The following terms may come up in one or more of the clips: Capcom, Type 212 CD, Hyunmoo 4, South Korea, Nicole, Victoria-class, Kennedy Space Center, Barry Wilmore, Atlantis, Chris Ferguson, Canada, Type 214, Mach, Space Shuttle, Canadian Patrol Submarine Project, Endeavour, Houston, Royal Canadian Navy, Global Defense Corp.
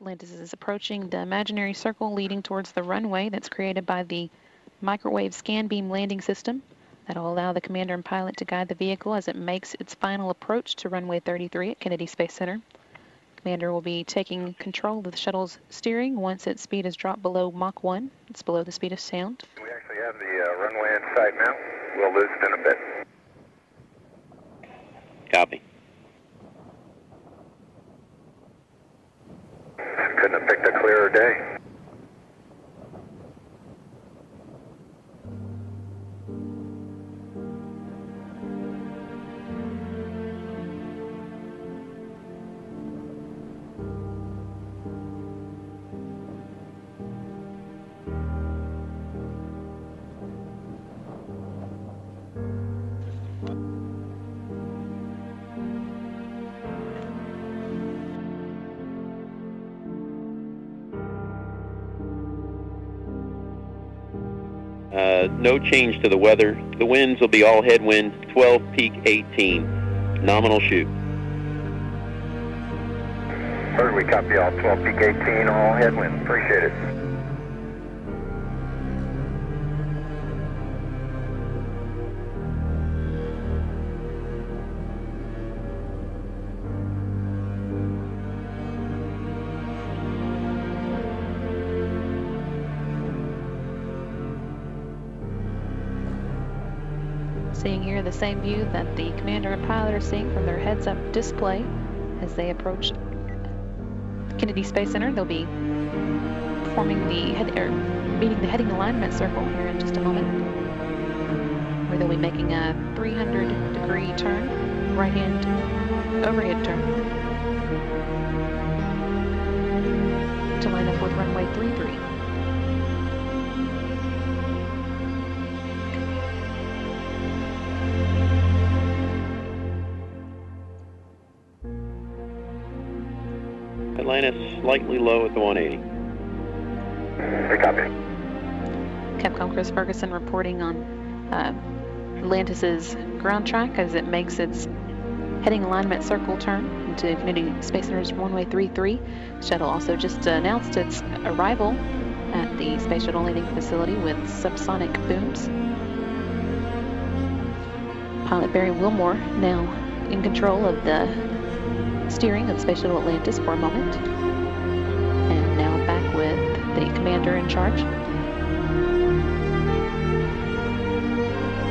Atlantis is approaching the imaginary circle leading towards the runway that's created by the microwave scan beam landing system. That'll allow the commander and pilot to guide the vehicle as it makes its final approach to runway 33 at Kennedy Space Center. Commander will be taking control of the shuttle's steering once its speed is dropped below Mach 1. It's below the speed of sound. We actually have the runway in sight now. We'll lose it in a bit. Copy. Couldn't have picked a clearer day. No change to the weather. The winds will be all headwind, 12 peak 18. Nominal shoot. Heard, we copy all 12 peak 18, all headwind. Appreciate it. Seeing here the same view that the commander and pilot are seeing from their heads-up display as they approach Kennedy Space Center. They'll be meeting the heading alignment circle here in just a moment, where they'll be making a 300-degree turn, right-hand overhead turn, to line up with runway 33. Atlantis slightly low at the 180. We copy. Capcom Chris Ferguson reporting on Atlantis's ground track as it makes its heading alignment circle turn into Kennedy Space Center's runway 33. Shuttle also just announced its arrival at the Space Shuttle landing facility with subsonic booms. Pilot Barry Wilmore now in control of the steering of Space Shuttle Atlantis for a moment, and now back with the commander in charge.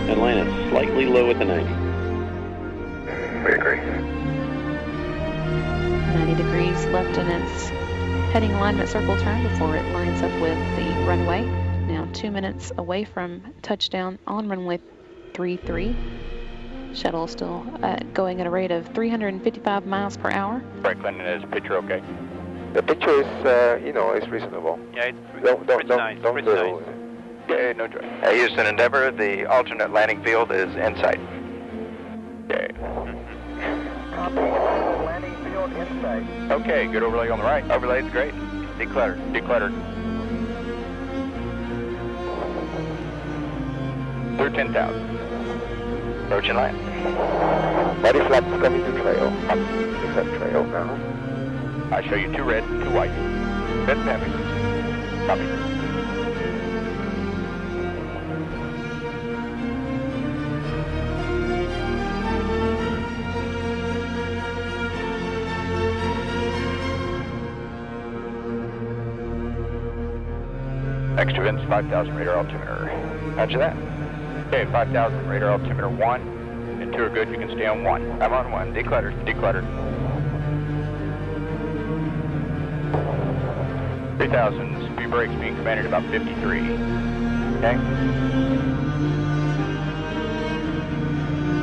Atlantis slightly low at the 90. We agree. 90 degrees left in its heading alignment circle turn before it lines up with the runway. Now 2 minutes away from touchdown on runway 33. Shuttle still going at a rate of 355 miles per hour. Franklin, is picture okay? The picture is, you know, it's reasonable. Yeah, it's don't nice. Yeah, no joy. Houston Endeavour, the alternate landing field is in sight. Okay. Landing field in sight. Okay, good overlay on the right. Overlay's great. Decluttered. Decluttered. 13,000. Approaching line. Body flaps coming to trail. Up. Is that trail now? I show you two red, two white. Red mapping. Copy. Extra winds, 5,000 radar altimeter. Roger that. Okay, 5,000, radar altimeter 1, and 2 are good, you can stay on 1. I'm on 1, declutter, declutter. 3,000, speed brakes being commanded about 53. Okay.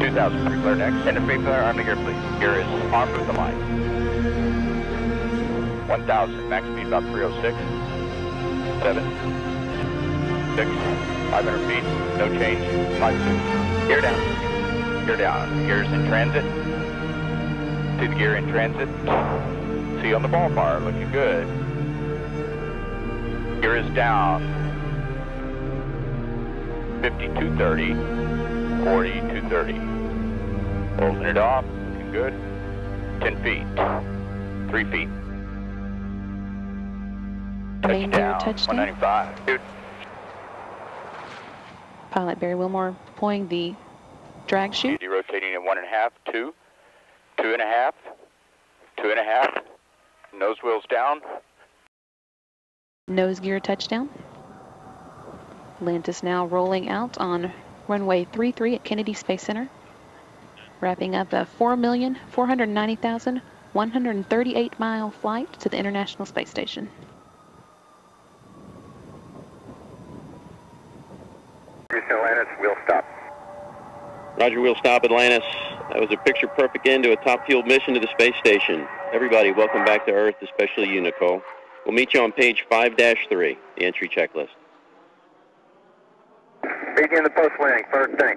2,000, pre-flare next, and the pre-flare arm to gear, please. Gear is armed with the line. 1,000, max speed about 306. 7. 6. 500 feet, no change, 5-2. Gear down, gear down. Gear's in transit. See the gear in transit. See on the ball fire, looking good. Gear is down. 5230, 4230. Holding it off, looking good. 10 feet, 3 feet. Touchdown, touchdown. 195. Dude. Pilot Barry Wilmore deploying the drag chute. Rotating at 1.5, 2, 2.5, 2.5. Nose wheels down. Nose gear touchdown. Atlantis now rolling out on runway 33 at Kennedy Space Center. Wrapping up a 4,490,138-mile flight to the International Space Station. Houston, Atlantis, wheel stop. Roger, wheel stop, Atlantis. That was a picture-perfect end to a top-fueled mission to the space station. Everybody, welcome back to Earth, especially you, Nicole. We'll meet you on page 5-3, the entry checklist. Begin the post landing, first thing.